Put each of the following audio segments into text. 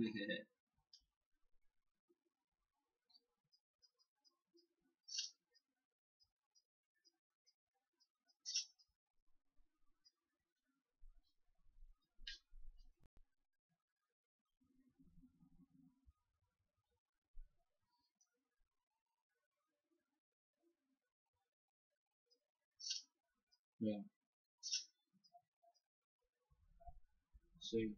Look at it. Yeah. Soon.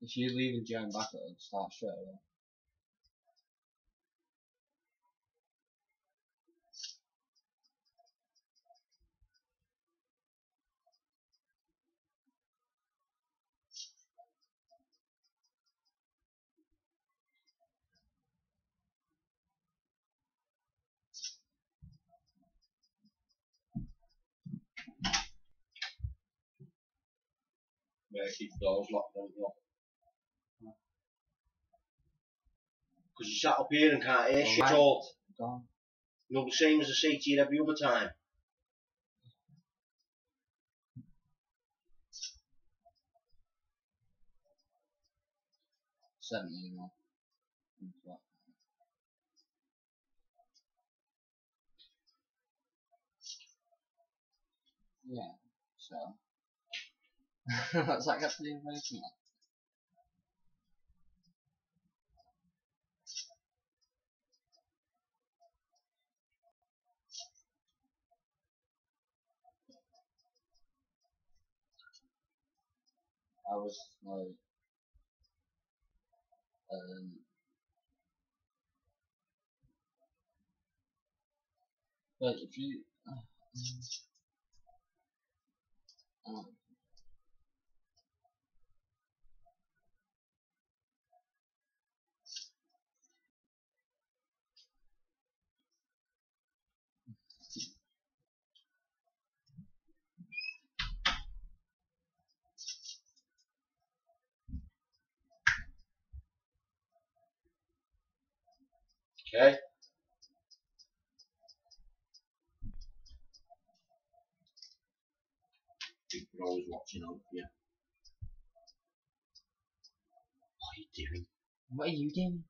If you leave a giant bucket, it'll start straight away. Yeah, keep the doors locked and lock. Because you sat up here and can't hear shit all. You're the same as I say to you every other time. Yeah, so. What's that got to do with that? I was like, but if you, okay. People are always watching over you. What are you doing? What are you doing?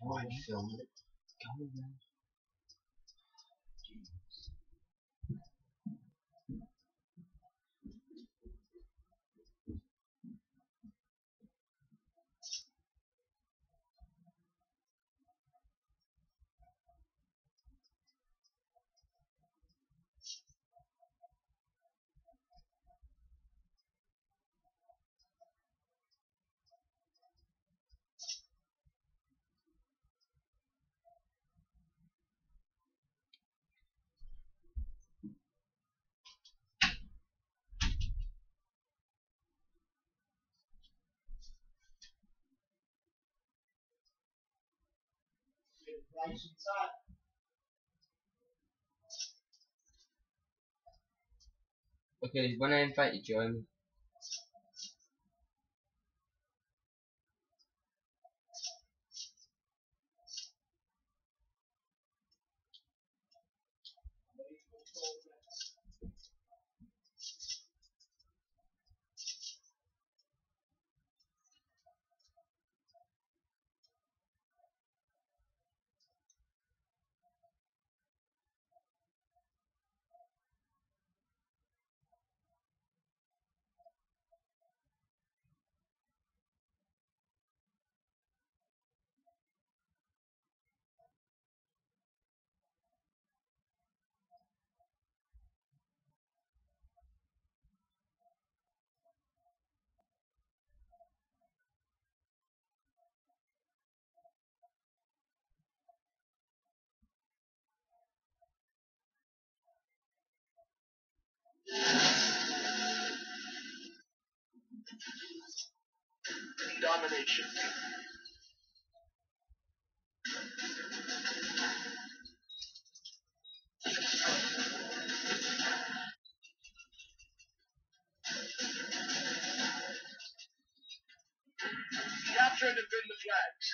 Why are you filming it? Go away. Nice inside. Okay, when I invite you, join. domination. Capture and defend the flags.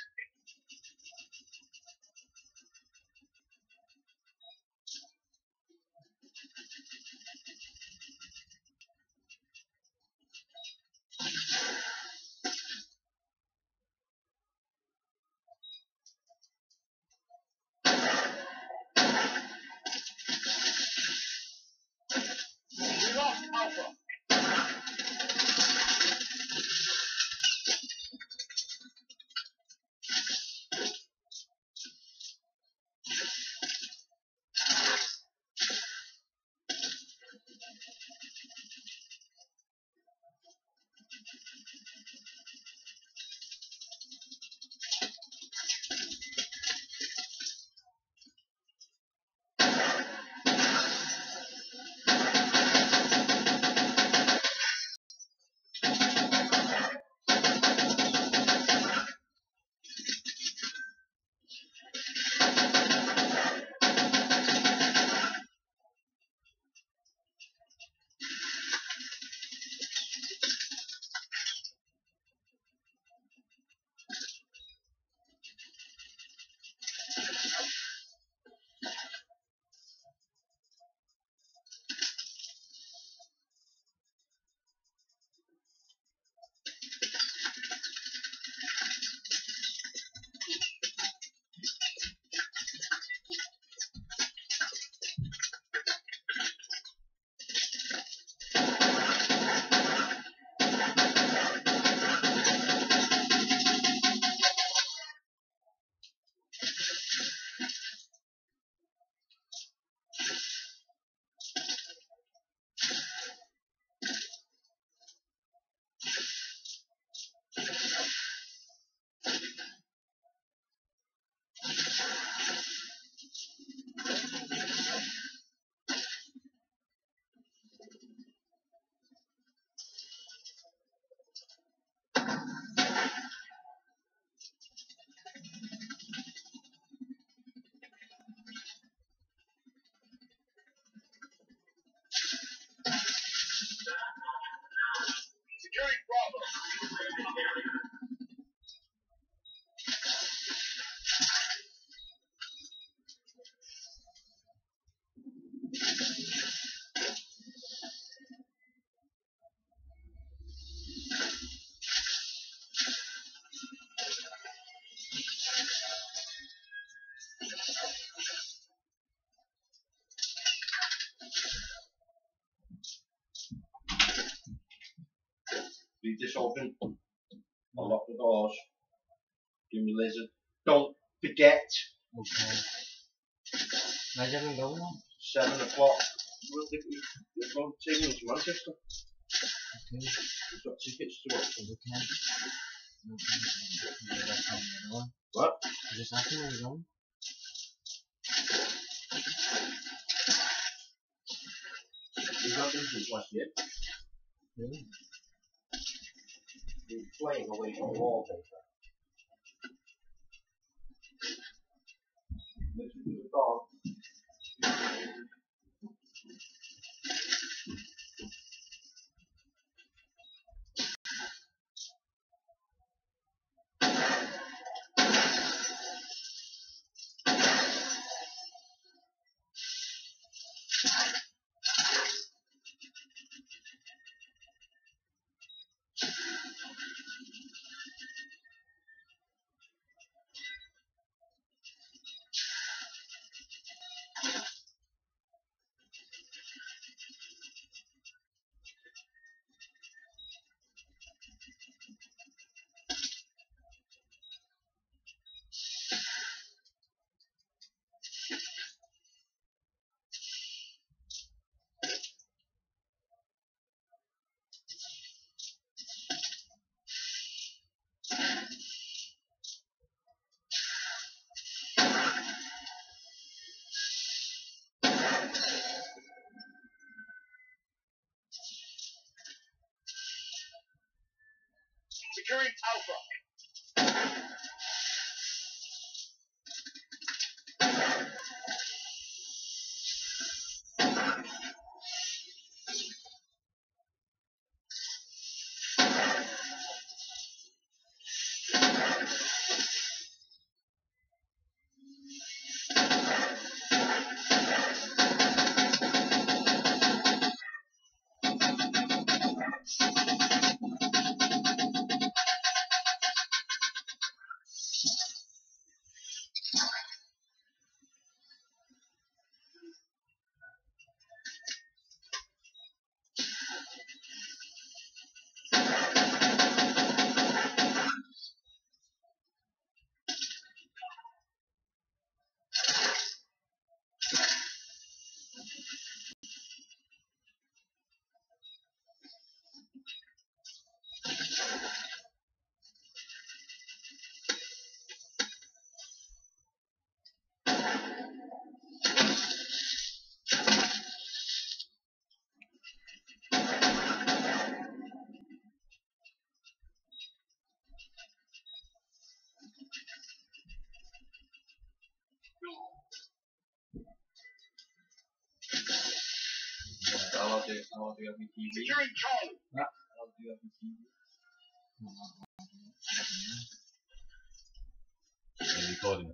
Leave this open. I'll lock the doors. Give me lizard. Don't forget. Okay. Where's everyone going on? 7 o'clock. We're going to Manchester. Okay. We've got tickets to watch. Okay. What? Is this happening or is it on? We've not been since last year. Really? You're playing away from the wallpaper. This is the dog. Securing Alpha. Securing Charlie. Ricordi.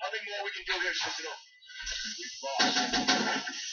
Nothing more we can do here, Cicero. We've lost.